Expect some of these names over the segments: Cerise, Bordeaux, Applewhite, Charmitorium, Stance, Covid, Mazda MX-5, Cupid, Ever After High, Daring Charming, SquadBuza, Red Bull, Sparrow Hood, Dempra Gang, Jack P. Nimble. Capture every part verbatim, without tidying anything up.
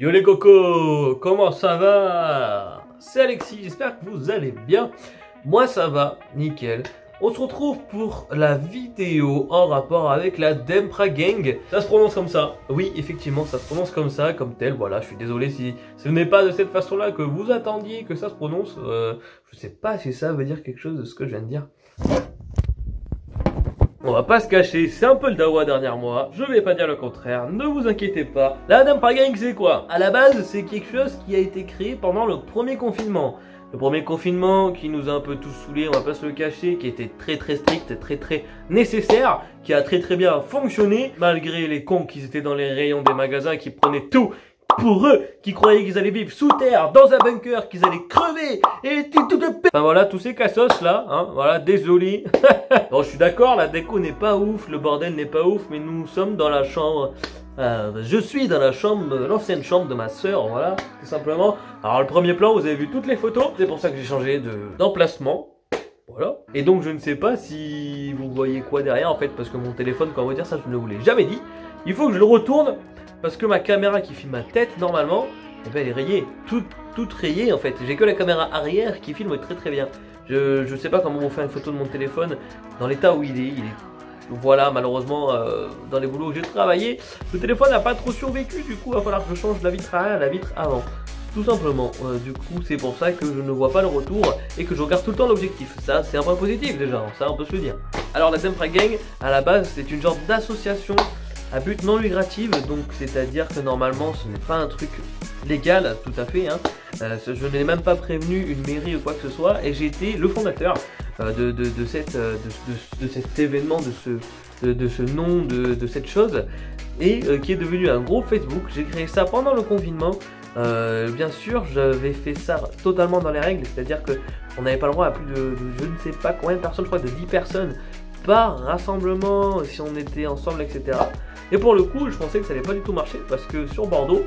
Yo les cocos, comment ça va? C'est Alexis, j'espère que vous allez bien. Moi ça va, nickel. On se retrouve pour la vidéo en rapport avec la Dempra Gang. Ça se prononce comme ça, oui effectivement ça se prononce comme ça, comme tel, voilà, je suis désolé si ce n'est pas de cette façon là que vous attendiez que ça se prononce. euh, Je sais pas si ça veut dire quelque chose de ce que je viens de dire. On va pas se cacher, c'est un peu le dawa derrière moi, je vais pas dire le contraire, ne vous inquiétez pas. La Dempra Gang c'est quoi? À la base c'est quelque chose qui a été créé pendant le premier confinement. Le premier confinement qui nous a un peu tous saoulés, on va pas se le cacher, qui était très très strict, très très nécessaire, qui a très très bien fonctionné, malgré les cons qui étaient dans les rayons des magasins, qui prenaient tout pour eux, qui croyaient qu'ils allaient vivre sous terre, dans un bunker, qu'ils allaient crever, et tout de p... Enfin voilà, tous ces cassos là, hein, voilà, désolé. Bon, je suis d'accord, la déco n'est pas ouf, le bordel n'est pas ouf, mais nous sommes dans la chambre... Euh, je suis dans la chambre, l'ancienne chambre de ma soeur, voilà, tout simplement. Alors le premier plan, vous avez vu toutes les photos, c'est pour ça que j'ai changé d'emplacement, de, voilà. Et donc je ne sais pas si vous voyez quoi derrière en fait, parce que mon téléphone, quand on va dire ça, je ne vous l'ai jamais dit. Il faut que je le retourne, parce que ma caméra qui filme ma tête normalement, eh ben, elle est rayée, toute, toute rayée en fait. J'ai que la caméra arrière qui filme très très bien. Je ne sais pas comment vous faire une photo de mon téléphone dans l'état où il est, il est... Voilà, malheureusement, euh, dans les boulots où j'ai travaillé, le téléphone n'a pas trop survécu, du coup, il va falloir que je change la vitre arrière à la vitre avant. Tout simplement, euh, du coup, c'est pour ça que je ne vois pas le retour et que je regarde tout le temps l'objectif. Ça, c'est un point positif déjà, ça, on peut se le dire. Alors, la Dempra Gang, à la base, c'est une genre d'association à but non lucratif, donc c'est-à-dire que normalement, ce n'est pas un truc légal, tout à fait, hein. Euh, je n'ai même pas prévenu une mairie ou quoi que ce soit, et j'ai été le fondateur euh, de, de, de, cette, euh, de, de, de cet événement, de ce, de, de ce nom, de, de cette chose, et euh, qui est devenu un groupe Facebook. J'ai créé ça pendant le confinement. Euh, bien sûr, j'avais fait ça totalement dans les règles, c'est-à-dire que on n'avait pas le droit à plus de, de je ne sais pas combien de personnes, je crois de dix personnes par rassemblement, si on était ensemble, et cetera. Et pour le coup, je pensais que ça n'allait pas du tout marcher parce que sur Bordeaux,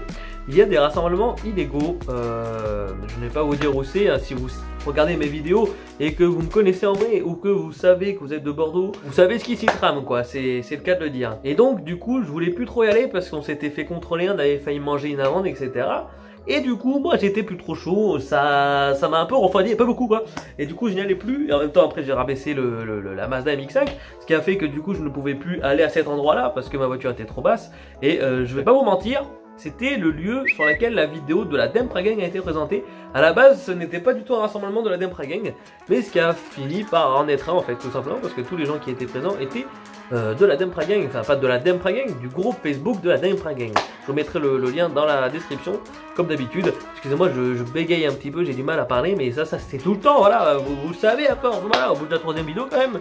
il y a des rassemblements illégaux. Euh, je ne vais pas vous dire où c'est. Hein, si vous regardez mes vidéos et que vous me connaissez en vrai ou que vous savez que vous êtes de Bordeaux, vous savez ce qui s'y trame, quoi. C'est le cas de le dire. Et donc, du coup, je voulais plus trop y aller parce qu'on s'était fait contrôler, on avait failli manger une amende, et cetera. Et du coup, moi, j'étais plus trop chaud. Ça, ça m'a un peu refroidi, pas beaucoup, quoi. Et du coup, je n'y allais plus. Et en même temps, après, j'ai rabaissé le, le, le, la Mazda M X cinq, ce qui a fait que du coup, je ne pouvais plus aller à cet endroit-là parce que ma voiture était trop basse. Et euh, je vais pas vous mentir. C'était le lieu sur lequel la vidéo de la Dempra Gang a été présentée. À la base, ce n'était pas du tout un rassemblement de la Dempra Gang, mais ce qui a fini par en être un en fait, tout simplement, parce que tous les gens qui étaient présents étaient euh, de la Dempra Gang, enfin pas de la Dempra Gang, du groupe Facebook de la Dempra Gang. Je vous mettrai le, le lien dans la description, comme d'habitude. Excusez-moi, je, je bégaye un petit peu, j'ai du mal à parler, mais ça, ça c'est tout le temps, voilà, vous, vous le savez à force, voilà, au bout de la troisième vidéo quand même.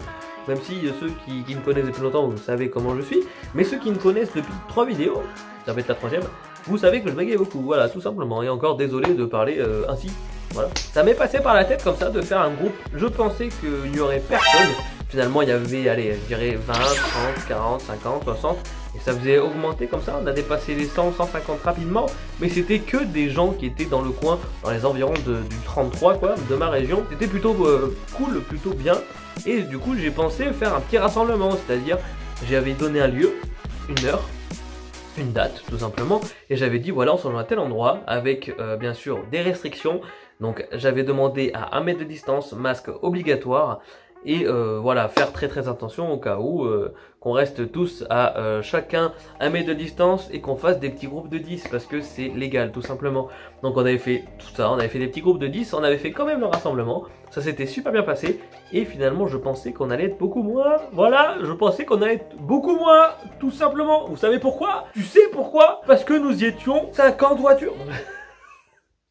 Même si euh, ceux qui, qui me connaissent depuis longtemps, vous savez comment je suis, mais ceux qui me connaissent depuis trois vidéos, ça va être la troisième, vous savez que je bégaye beaucoup, voilà, tout simplement. Et encore désolé de parler euh, ainsi, voilà. Ça m'est passé par la tête comme ça de faire un groupe, je pensais qu'il n'y aurait personne. Finalement il y avait, allez, je dirais vingt, trente, quarante, cinquante, soixante, et ça faisait augmenter comme ça, on a dépassé les cent, cent cinquante rapidement, mais c'était que des gens qui étaient dans le coin, dans les environs de, du trente-trois quoi, de ma région. C'était plutôt euh, cool, plutôt bien, et du coup j'ai pensé faire un petit rassemblement, c'est-à-dire j'avais donné un lieu, une heure, une date tout simplement, et j'avais dit voilà on se rejoint à tel endroit avec euh, bien sûr des restrictions, donc j'avais demandé à un mètre de distance, masque obligatoire, et euh, voilà faire très très attention au cas où euh, qu'on reste tous à euh, chacun un mètre de distance et qu'on fasse des petits groupes de dix parce que c'est légal tout simplement. Donc on avait fait tout ça, on avait fait des petits groupes de dix, on avait fait quand même le rassemblement, ça s'était super bien passé, et finalement je pensais qu'on allait être beaucoup moins, voilà, je pensais qu'on allait être beaucoup moins tout simplement. Vous savez pourquoi? Tu sais pourquoi? Parce que nous y étions cinquante voitures.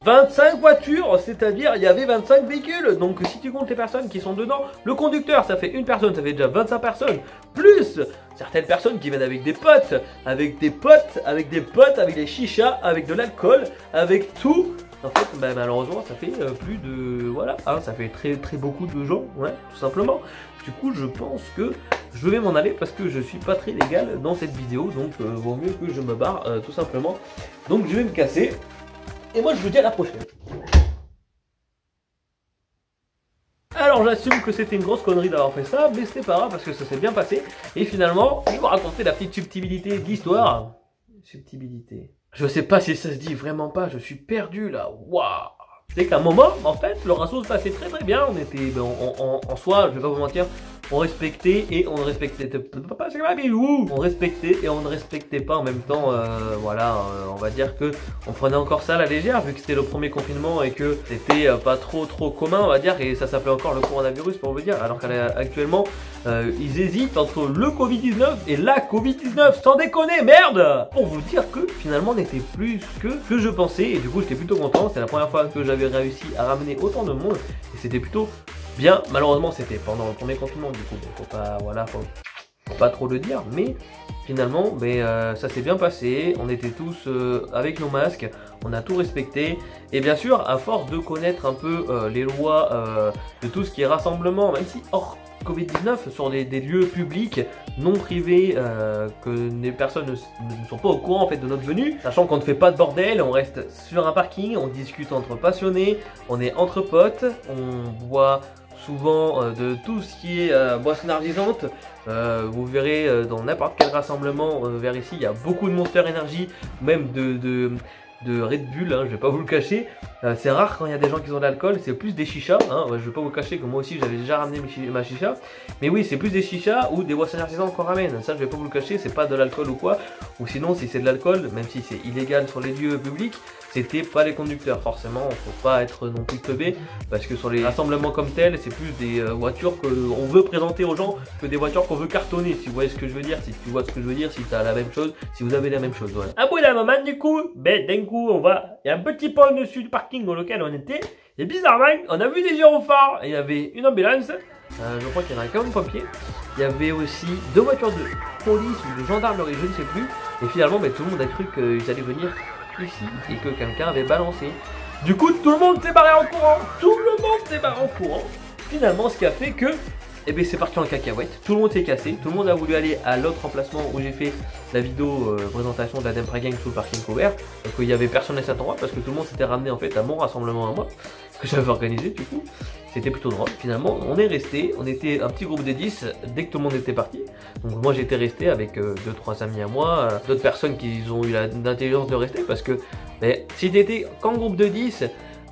vingt-cinq voitures, c'est-à-dire il y avait vingt-cinq véhicules, donc si tu comptes les personnes qui sont dedans, le conducteur ça fait une personne, ça fait déjà vingt-cinq personnes, plus certaines personnes qui viennent avec des potes, avec des potes, avec des potes, avec des chichas, avec de l'alcool, avec tout. En fait, bah, malheureusement, ça fait euh, plus de... Voilà, hein, ça fait très très beaucoup de gens, ouais, tout simplement. Du coup, je pense que je vais m'en aller parce que je suis pas très légal dans cette vidéo, donc euh, vaut mieux que je me barre, euh, tout simplement. Donc je vais me casser. Et moi je vous dis à la prochaine. Alors j'assume que c'était une grosse connerie d'avoir fait ça, mais c'était pas grave parce que ça s'est bien passé. Et finalement, je vais vous raconter la petite subtilité de l'histoire. Subtilité. Je sais pas si ça se dit, vraiment pas, je suis perdu là, waouh. C'est qu'à un moment, en fait, le ratio se passait très très bien, on était, ben, on, on, en soi, je vais pas vous mentir, on respectait et on ne respectait pas, on respectait et on ne respectait pas en même temps, euh, voilà, euh, on va dire que on prenait encore ça à la légère, vu que c'était le premier confinement et que c'était euh, pas trop trop commun, on va dire, et ça s'appelait encore le coronavirus pour vous dire, alors qu'actuellement, euh, ils hésitent entre le Covid dix-neuf et la Covid dix-neuf, sans déconner, merde. Pour vous dire que finalement, on était plus que que je pensais, et du coup, j'étais plutôt content, c'est la première fois que j'avais réussi à ramener autant de monde et c'était plutôt bien. Malheureusement c'était pendant le premier confinement, du coup faut pas, voilà, faut, faut pas trop le dire, mais finalement mais, euh, ça s'est bien passé, on était tous euh, avec nos masques, on a tout respecté et bien sûr à force de connaître un peu euh, les lois euh, de tout ce qui est rassemblement, même si hors Covid dix-neuf, sur des, des lieux publics non privés, euh, que les personnes ne, ne sont pas au courant en fait de notre venue, sachant qu'on ne fait pas de bordel, on reste sur un parking, on discute entre passionnés, on est entre potes, on boit souvent euh, de tout ce qui est euh, boisson énergisante. Euh, vous verrez euh, dans n'importe quel rassemblement euh, vers ici, il y a beaucoup de Monster Energy, même de... de de Red Bull, hein, je vais pas vous le cacher, euh, c'est rare quand il y a des gens qui ont de l'alcool, c'est plus des chichas, hein, je vais pas vous le cacher que moi aussi j'avais déjà ramené ma chicha, mais oui c'est plus des chichas ou des boissons énergisantes qu'on ramène, ça je vais pas vous le cacher, c'est pas de l'alcool ou quoi, ou sinon si c'est de l'alcool, même si c'est illégal sur les lieux publics, c'était pas les conducteurs, forcément, faut pas être non plus teubé, parce que sur les rassemblements comme tels, c'est plus des euh, voitures qu'on veut présenter aux gens que des voitures qu'on veut cartonner, si vous voyez ce que je veux dire, si tu vois ce que je veux dire, si tu as la même chose, si vous avez la même chose, voilà. À bout d'un moment du coup, ben d'un coup, on va, il y a un petit pont dessus du parking dans lequel on était, et bizarrement, on a vu des gyrophares, et il y avait une ambulance, euh, je crois qu'il y en a quand même pompier. Il y avait aussi deux voitures de police ou de gendarmerie, je ne sais plus, et finalement, ben, tout le monde a cru qu'ils allaient venir ici et que quelqu'un avait balancé. Du coup, tout le monde s'est barré en courant. Tout le monde s'est barré en courant. Finalement, ce qui a fait que, eh ben, c'est parti en cacahuète. Tout le monde s'est cassé. Tout le monde a voulu aller à l'autre emplacement où j'ai fait la vidéo euh, présentation de la Dempra Gang sous le parking couvert. Donc, il n'y avait personne à cet endroit parce que tout le monde s'était ramené en fait à mon rassemblement à moi que j'avais organisé. Du coup, c'était plutôt drôle. Finalement, on est resté. On était un petit groupe de dix dès que tout le monde était parti. Donc moi, j'étais resté avec euh, deux trois amis à moi, euh, d'autres personnes qui ont eu l'intelligence de rester parce que mais, si t'étais qu'en groupe de dix,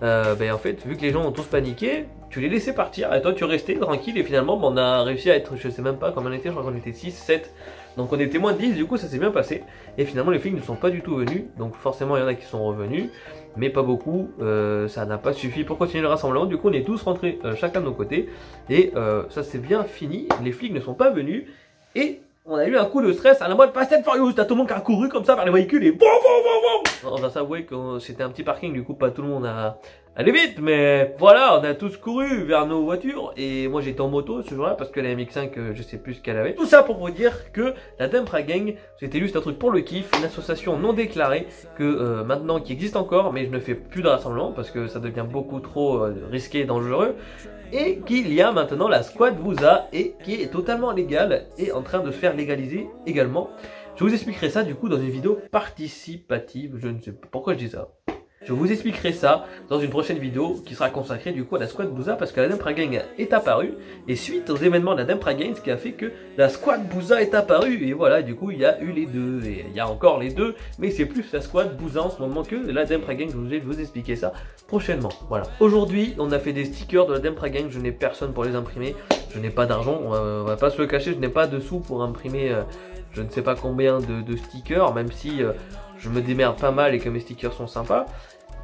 euh, ben, en fait, vu que les gens ont tous paniqué, tu les laissais partir et toi, tu restais tranquille et finalement, ben, on a réussi à être, je sais même pas combien on était, je crois qu'on était six, sept. Donc on était moins de dix, du coup ça s'est bien passé. Et finalement les flics ne sont pas du tout venus. Donc forcément il y en a qui sont revenus, mais pas beaucoup, euh, ça n'a pas suffi pour continuer le rassemblement. Du coup on est tous rentrés euh, chacun de nos côtés. Et euh, ça s'est bien fini, les flics ne sont pas venus. Et on a eu un coup de stress à la mode Fast and Furious. T'as tout le monde qui a couru comme ça par les véhicules et boum boum boum boum. On va s'avouer que c'était un petit parking, du coup pas tout le monde a... Allez vite, mais voilà, on a tous couru vers nos voitures et moi j'étais en moto ce jour-là parce que la M X cinq, je sais plus ce qu'elle avait. Tout ça pour vous dire que la Dempra Gang, c'était juste un truc pour le kiff, une association non déclarée que euh, maintenant qui existe encore, mais je ne fais plus de rassemblement parce que ça devient beaucoup trop euh, risqué et dangereux. Et qu'il y a maintenant la SquadBuza et qui est totalement légale et en train de se faire légaliser également. Je vous expliquerai ça du coup dans une vidéo participative, je ne sais pas pourquoi je dis ça. Je vous expliquerai ça dans une prochaine vidéo qui sera consacrée du coup à la SquadBuza parce que la Dempra Gang est apparue et suite aux événements de la Dempra Gang, ce qui a fait que la SquadBuza est apparue et voilà, du coup il y a eu les deux et il y a encore les deux, mais c'est plus la SquadBuza en ce moment que la Dempra Gang. Je vais vous expliquer ça prochainement. Voilà, aujourd'hui on a fait des stickers de la Dempra Gang, je n'ai personne pour les imprimer, je n'ai pas d'argent, on, on va pas se le cacher, je n'ai pas de sous pour imprimer euh, je ne sais pas combien de, de stickers, même si euh, je me démerde pas mal et que mes stickers sont sympas.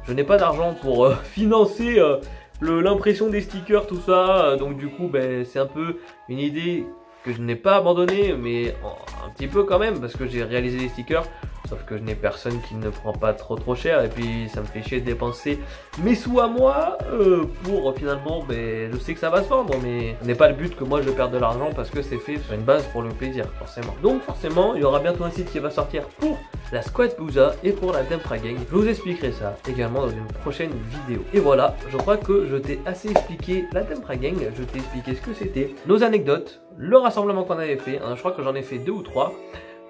Je n'ai pas d'argent pour euh, financer euh, l'impression des stickers, tout ça. Euh, donc du coup, ben, c'est un peu une idée que je n'ai pas abandonnée, mais oh, un petit peu quand même, parce que j'ai réalisé des stickers. Sauf que je n'ai personne qui ne prend pas trop trop cher et puis ça me fait chier de dépenser mes sous à moi euh, pour finalement, ben, je sais que ça va se vendre, mais ce n'est pas le but que moi je perde de l'argent parce que c'est fait sur une base pour le plaisir forcément. Donc forcément il y aura bientôt un site qui va sortir pour la SquadBuza et pour la Dempra Gang. Je vous expliquerai ça également dans une prochaine vidéo. Et voilà, je crois que je t'ai assez expliqué la Dempra Gang, je t'ai expliqué ce que c'était, nos anecdotes, le rassemblement qu'on avait fait, hein, je crois que j'en ai fait deux ou trois.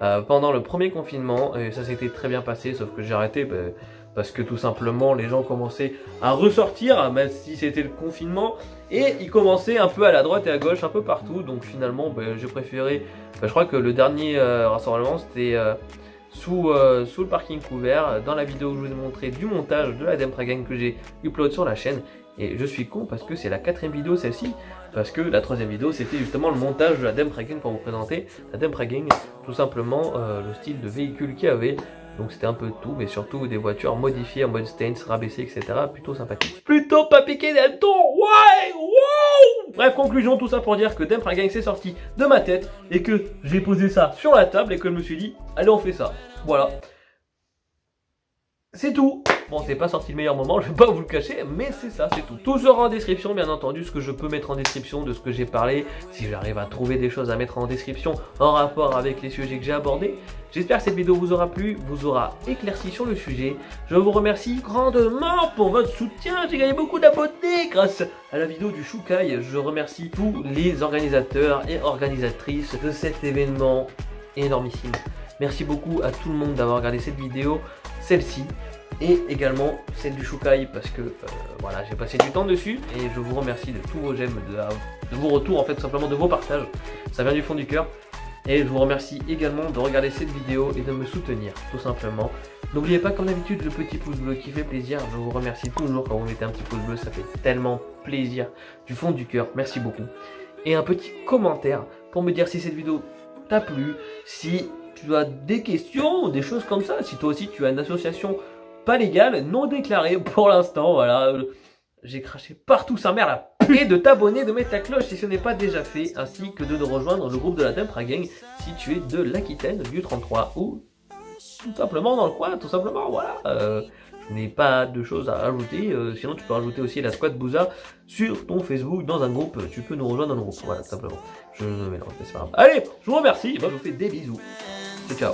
Euh, pendant le premier confinement, et ça s'était très bien passé, sauf que j'ai arrêté bah, parce que tout simplement les gens commençaient à ressortir, même si c'était le confinement, et ils commençaient un peu à la droite et à gauche, un peu partout, donc finalement bah, j'ai préféré, bah, je crois que le dernier euh, rassemblement c'était euh, sous, euh, sous le parking couvert dans la vidéo que je vous ai montré du montage de la Dempra Gang que j'ai upload sur la chaîne. Et je suis con parce que c'est la quatrième vidéo celle-ci, parce que la troisième vidéo c'était justement le montage de la Dempra Gang pour vous présenter la Dempra Gang, tout simplement euh, le style de véhicule qu'il y avait. Donc c'était un peu de tout, mais surtout des voitures modifiées en mode stains, rabaissées, et cetera. Plutôt sympathique. Plutôt pas piqué d'un ton, ouais, wow. Bref, conclusion, tout ça pour dire que Dempra Gang s'est sorti de ma tête et que j'ai posé ça sur la table et que je me suis dit, allez on fait ça. Voilà. C'est tout. Bon, c'est pas sorti le meilleur moment, je vais pas vous le cacher, mais c'est ça, c'est tout. Tout sera en description, bien entendu, ce que je peux mettre en description de ce que j'ai parlé. Si j'arrive à trouver des choses à mettre en description en rapport avec les sujets que j'ai abordés. J'espère que cette vidéo vous aura plu, vous aura éclairci sur le sujet. Je vous remercie grandement pour votre soutien. J'ai gagné beaucoup d'abonnés grâce à la vidéo du Shukai. Je remercie tous les organisateurs et organisatrices de cet événement énormissime. Merci beaucoup à tout le monde d'avoir regardé cette vidéo, celle-ci. Et également celle du Shukai parce que euh, voilà, j'ai passé du temps dessus et je vous remercie de tous vos j'aime, de, de vos retours, en fait, simplement de vos partages. Ça vient du fond du cœur. Et je vous remercie également de regarder cette vidéo et de me soutenir, tout simplement. N'oubliez pas, comme d'habitude, le petit pouce bleu qui fait plaisir. Je vous remercie toujours quand vous mettez un petit pouce bleu, ça fait tellement plaisir du fond du cœur. Merci beaucoup. Et un petit commentaire pour me dire si cette vidéo t'a plu, si tu as des questions, des choses comme ça, si toi aussi tu as une association pas légal, non déclaré pour l'instant, voilà, j'ai craché partout sa mère là, et de t'abonner, de mettre la cloche si ce n'est pas déjà fait, ainsi que de nous rejoindre le groupe de la Dempra Gang si tu es de l'Aquitaine, du trente-trois ou tout simplement dans le coin, tout simplement, voilà. Euh, je n'ai pas de choses à rajouter, euh, sinon tu peux rajouter aussi la SquadBuza sur ton Facebook dans un groupe, tu peux nous rejoindre dans le groupe, voilà, tout simplement. Je mélange, mais c'est pas grave. Allez, je vous remercie, je vous fais des bisous, ciao ciao.